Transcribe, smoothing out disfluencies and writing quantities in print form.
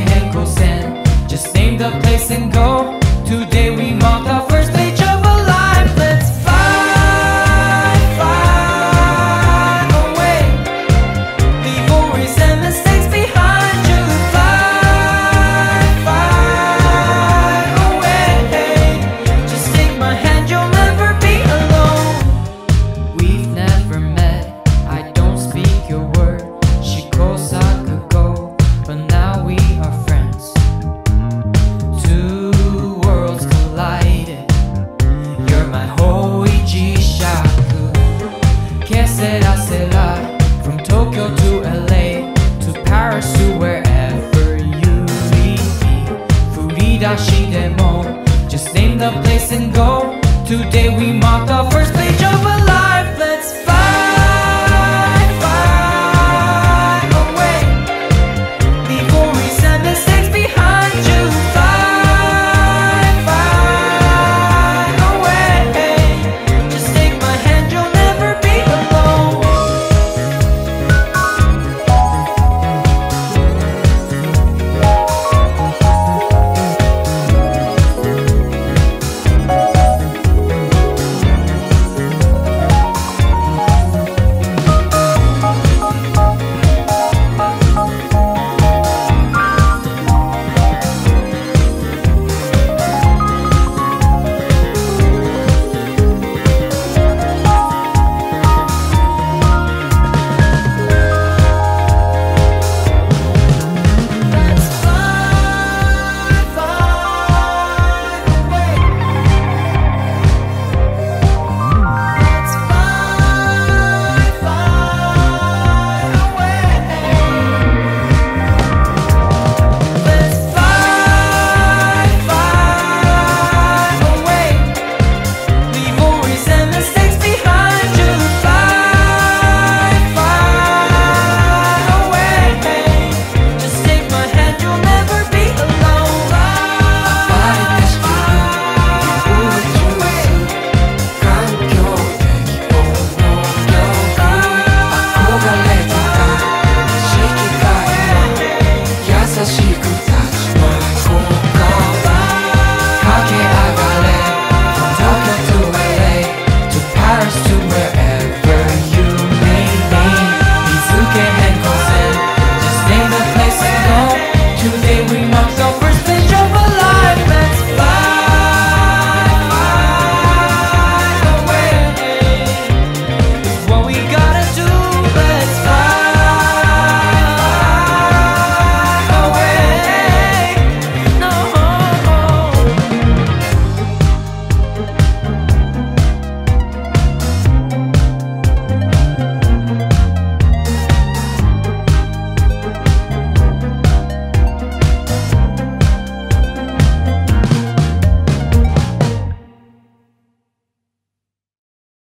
Henkelsen. Just name the place and go. Today we mark the first page of a life. Let's fly, fly away. Leave worries and mistakes behind you. Fly, fly away. Just take my hand, you'll never be alone. We've never met, I don't speak your word. She calls I could go, but now we are friends. From Tokyo to LA, to Paris, to wherever you lead me. Furidashi demo, just name the place and go. Today we mark the first page of a life. Let's fly, fly away. Leave worries and mistakes behind you. Fly, fly away. Just take my hand, you'll never be alone. She could